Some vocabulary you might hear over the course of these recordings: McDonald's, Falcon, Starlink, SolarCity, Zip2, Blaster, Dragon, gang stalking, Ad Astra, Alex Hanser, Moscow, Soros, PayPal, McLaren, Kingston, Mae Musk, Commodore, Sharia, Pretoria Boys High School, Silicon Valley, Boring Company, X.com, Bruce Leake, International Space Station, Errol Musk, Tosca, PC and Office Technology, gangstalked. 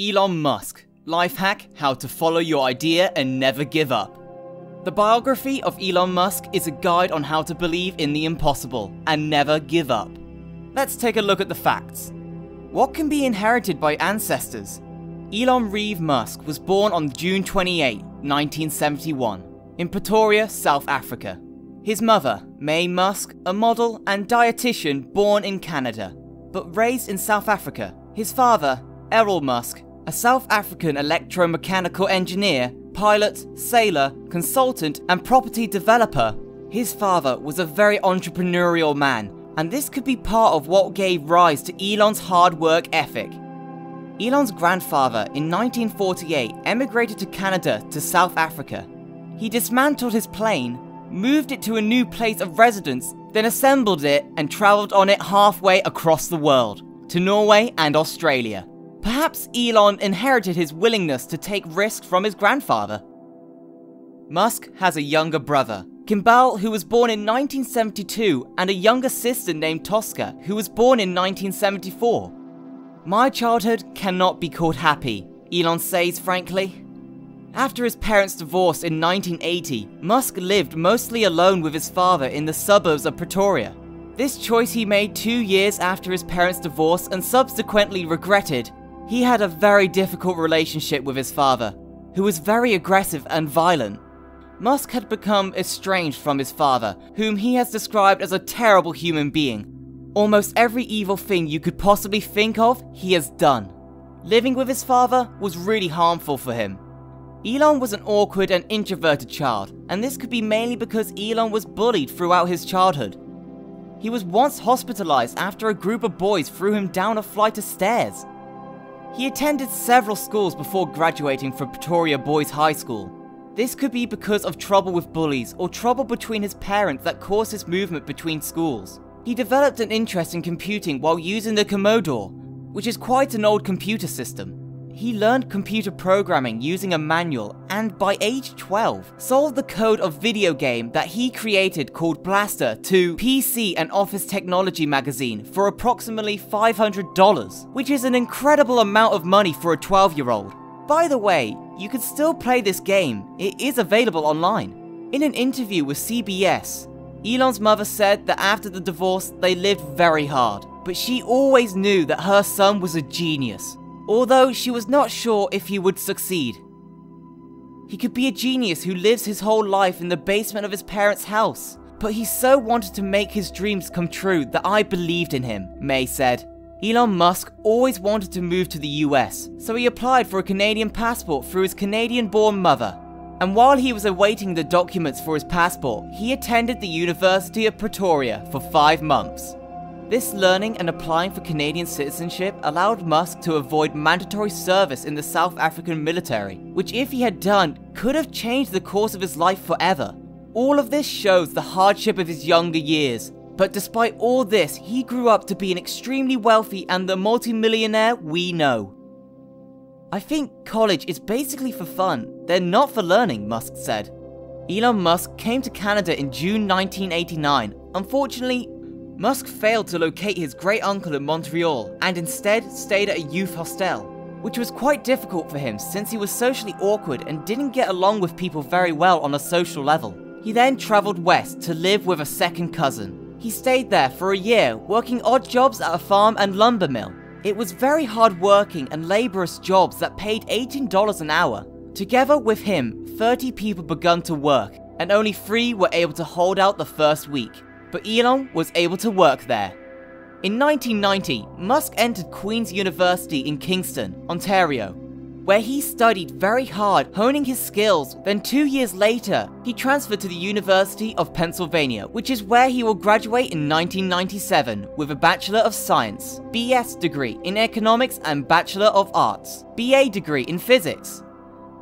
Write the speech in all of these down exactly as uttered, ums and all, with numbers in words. Elon Musk, life hack, how to follow your idea and never give up. The biography of Elon Musk is a guide on how to believe in the impossible and never give up. Let's take a look at the facts. What can be inherited by ancestors? Elon Reeve Musk was born on June twenty-eighth, nineteen seventy-one, in Pretoria, South Africa. His mother, Mae Musk, a model and dietitian born in Canada, but raised in South Africa. His father, Errol Musk, a South African electromechanical engineer, pilot, sailor, consultant, and property developer. His father was a very entrepreneurial man, and this could be part of what gave rise to Elon's hard work ethic. Elon's grandfather in nineteen forty-eight emigrated to Canada to South Africa. He dismantled his plane, moved it to a new place of residence, then assembled it and travelled on it halfway across the world, to Norway and Australia. Perhaps Elon inherited his willingness to take risks from his grandfather. Musk has a younger brother, Kimbal, who was born in nineteen seventy-two, and a younger sister named Tosca, who was born in nineteen seventy-four. My childhood cannot be called happy, Elon says frankly. After his parents divorced in nineteen eighty, Musk lived mostly alone with his father in the suburbs of Pretoria. This choice he made two years after his parents' divorce and subsequently regretted. He had a very difficult relationship with his father, who was very aggressive and violent. Musk had become estranged from his father, whom he has described as a terrible human being. Almost every evil thing you could possibly think of, he has done. Living with his father was really harmful for him. Elon was an awkward and introverted child, and this could be mainly because Elon was bullied throughout his childhood. He was once hospitalized after a group of boys threw him down a flight of stairs. He attended several schools before graduating from Pretoria Boys High School. This could be because of trouble with bullies or trouble between his parents that caused his movement between schools. He developed an interest in computing while using the Commodore, which is quite an old computer system. He learned computer programming using a manual and by age twelve, solved the code of a video game that he created called Blaster to P C and Office Technology magazine for approximately five hundred dollars, which is an incredible amount of money for a twelve-year-old. By the way, you can still play this game, it is available online. In an interview with C B S, Elon's mother said that after the divorce they lived very hard, but she always knew that her son was a genius, although she was not sure if he would succeed. He could be a genius who lives his whole life in the basement of his parents' house, but he so wanted to make his dreams come true that I believed in him, Mae said. Elon Musk always wanted to move to the U S, so he applied for a Canadian passport through his Canadian-born mother. And while he was awaiting the documents for his passport, he attended the University of Pretoria for five months. This learning and applying for Canadian citizenship allowed Musk to avoid mandatory service in the South African military, which if he had done, could have changed the course of his life forever. All of this shows the hardship of his younger years. But despite all this, he grew up to be an extremely wealthy and the multi-millionaire we know. I think college is basically for fun, they're not for learning, Musk said. Elon Musk came to Canada in June nineteen eighty-nine. Unfortunately, Musk failed to locate his great-uncle in Montreal and instead stayed at a youth hostel, which was quite difficult for him since he was socially awkward and didn't get along with people very well on a social level. He then travelled west to live with a second cousin. He stayed there for a year, working odd jobs at a farm and lumber mill. It was very hard-working and laborious jobs that paid eighteen dollars an hour. Together with him, thirty people began to work, and only three were able to hold out the first week. But Elon was able to work there. In nineteen ninety, Musk entered Queen's University in Kingston, Ontario, where he studied very hard, honing his skills. Then two years later, he transferred to the University of Pennsylvania, which is where he will graduate in nineteen ninety-seven with a Bachelor of Science, B S degree in Economics and Bachelor of Arts, B A degree in Physics.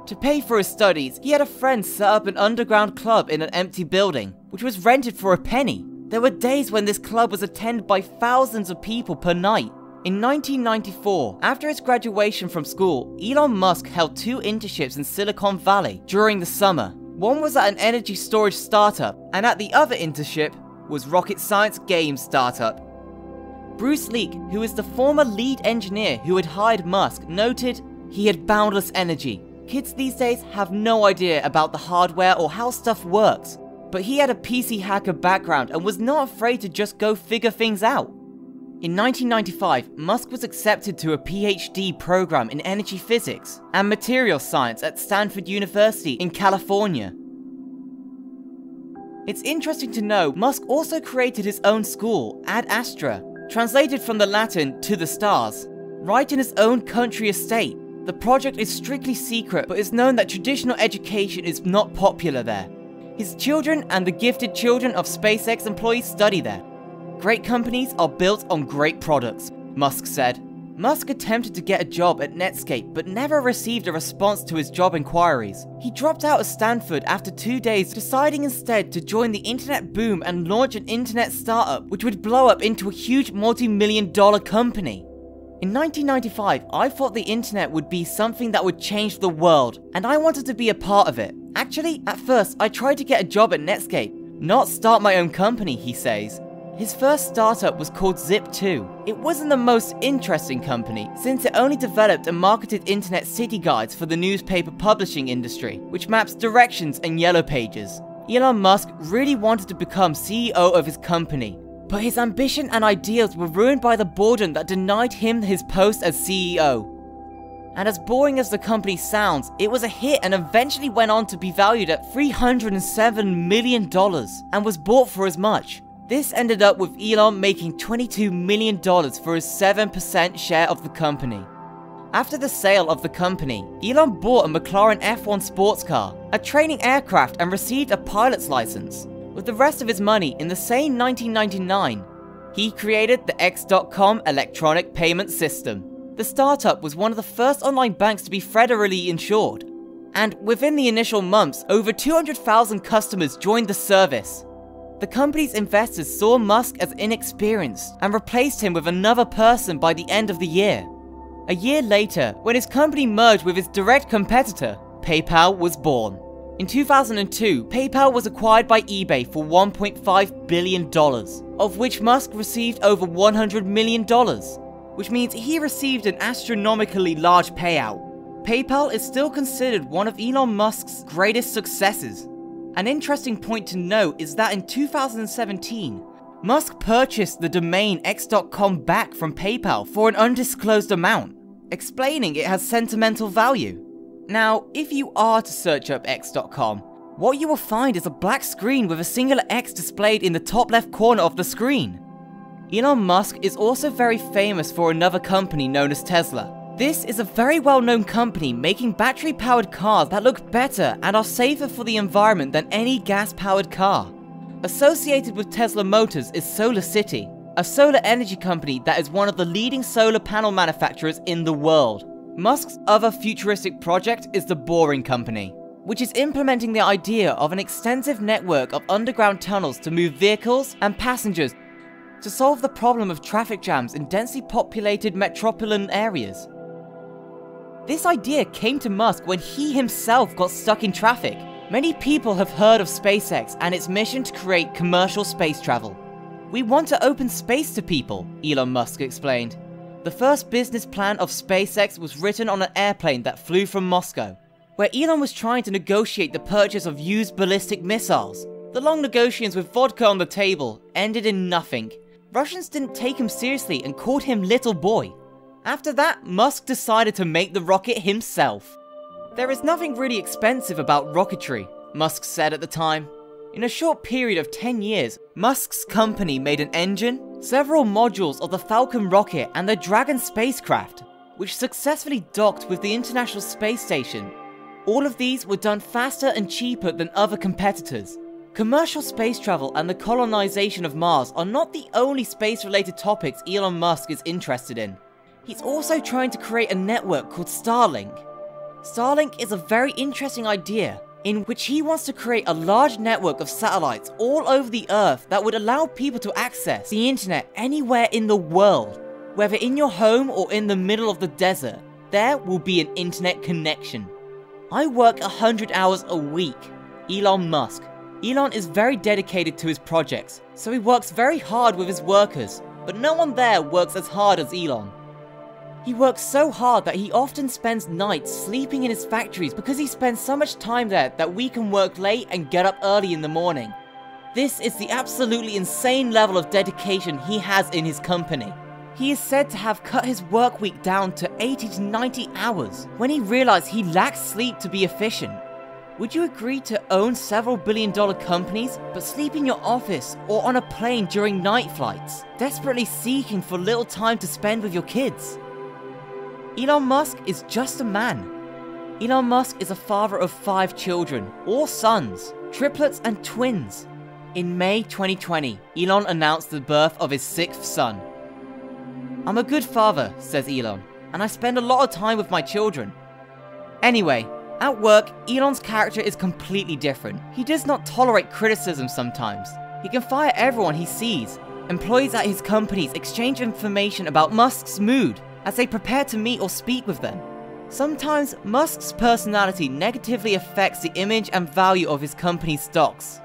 To pay for his studies, he had a friend set up an underground club in an empty building, which was rented for a penny. There were days when this club was attended by thousands of people per night. In nineteen ninety-four, after his graduation from school, Elon Musk held two internships in Silicon Valley during the summer. One was at an energy storage startup, and at the other internship was Rocket Science Games startup. Bruce Leake, who is the former lead engineer who had hired Musk, noted, He had boundless energy. Kids these days have no idea about the hardware or how stuff works, but he had a P C hacker background and was not afraid to just go figure things out. In nineteen ninety-five, Musk was accepted to a PhD program in energy physics and materials science at Stanford University in California. It's interesting to know Musk also created his own school, Ad Astra, translated from the Latin to the stars, right in his own country estate. The project is strictly secret, but it's known that traditional education is not popular there. His children and the gifted children of SpaceX employees study there. Great companies are built on great products, Musk said. Musk attempted to get a job at Netscape but never received a response to his job inquiries. He dropped out of Stanford after two days, deciding instead to join the internet boom and launch an internet startup which would blow up into a huge multi-million dollar company. In nineteen ninety-five, I thought the internet would be something that would change the world, and I wanted to be a part of it. Actually, at first, I tried to get a job at Netscape, not start my own company, he says. His first startup was called Zip two. It wasn't the most interesting company, since it only developed and marketed internet city guides for the newspaper publishing industry, which maps directions and yellow pages. Elon Musk really wanted to become C E O of his company, but his ambition and ideals were ruined by the boredom that denied him his post as C E O. And as boring as the company sounds, it was a hit and eventually went on to be valued at three hundred seven million dollars and was bought for as much. This ended up with Elon making twenty-two million dollars for his seven percent share of the company. After the sale of the company, Elon bought a McLaren F one sports car, a training aircraft, and received a pilot's license. With the rest of his money in the same nineteen ninety-nine, he created the X dot com electronic payment system. The startup was one of the first online banks to be federally insured, and within the initial months, over two hundred thousand customers joined the service. The company's investors saw Musk as inexperienced and replaced him with another person by the end of the year. A year later, when his company merged with his direct competitor, PayPal was born. In two thousand two, PayPal was acquired by eBay for one point five billion dollars, of which Musk received over one hundred million dollars, which means he received an astronomically large payout. PayPal is still considered one of Elon Musk's greatest successes. An interesting point to note is that in two thousand seventeen, Musk purchased the domain X dot com back from PayPal for an undisclosed amount, explaining it has sentimental value. Now, if you are to search up X dot com, what you will find is a black screen with a singular X displayed in the top left corner of the screen. Elon Musk is also very famous for another company known as Tesla. This is a very well-known company making battery-powered cars that look better and are safer for the environment than any gas-powered car. Associated with Tesla Motors is SolarCity, a solar energy company that is one of the leading solar panel manufacturers in the world. Musk's other futuristic project is the Boring Company, which is implementing the idea of an extensive network of underground tunnels to move vehicles and passengers to solve the problem of traffic jams in densely populated metropolitan areas. This idea came to Musk when he himself got stuck in traffic. Many people have heard of SpaceX and its mission to create commercial space travel. "We want to open space to people," Elon Musk explained. The first business plan of SpaceX was written on an airplane that flew from Moscow, where Elon was trying to negotiate the purchase of used ballistic missiles. The long negotiations with vodka on the table ended in nothing. Russians didn't take him seriously and called him Little Boy. After that, Musk decided to make the rocket himself. "There is nothing really expensive about rocketry," Musk said at the time. In a short period of ten years, Musk's company made an engine, several modules of the Falcon rocket and the Dragon spacecraft, which successfully docked with the International Space Station. All of these were done faster and cheaper than other competitors. Commercial space travel and the colonization of Mars are not the only space-related topics Elon Musk is interested in. He's also trying to create a network called Starlink. Starlink is a very interesting idea in which he wants to create a large network of satellites all over the Earth that would allow people to access the internet anywhere in the world. Whether in your home or in the middle of the desert, there will be an internet connection. "I work one hundred hours a week," Elon Musk. Elon is very dedicated to his projects, so he works very hard with his workers, but no one there works as hard as Elon. He works so hard that he often spends nights sleeping in his factories because he spends so much time there that we can work late and get up early in the morning. This is the absolutely insane level of dedication he has in his company. He is said to have cut his work week down to eighty to ninety hours when he realized he lacks sleep to be efficient. Would you agree to own several billion dollar companies but sleep in your office or on a plane during night flights, desperately seeking for little time to spend with your kids? Elon Musk is just a man. Elon Musk is a father of five children, all sons, triplets and twins. In May twenty twenty, Elon announced the birth of his sixth son. "I'm a good father," says Elon, "and I spend a lot of time with my children." Anyway, at work, Elon's character is completely different. He does not tolerate criticism sometimes. He can fire everyone he sees. Employees at his companies exchange information about Musk's mood as they prepare to meet or speak with them. Sometimes, Musk's personality negatively affects the image and value of his company's stocks.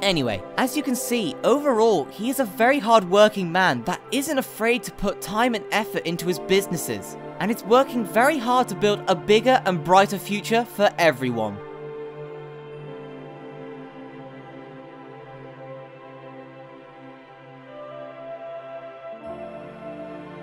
Anyway, as you can see, overall, he is a very hard-working man that isn't afraid to put time and effort into his businesses, and is working very hard to build a bigger and brighter future for everyone.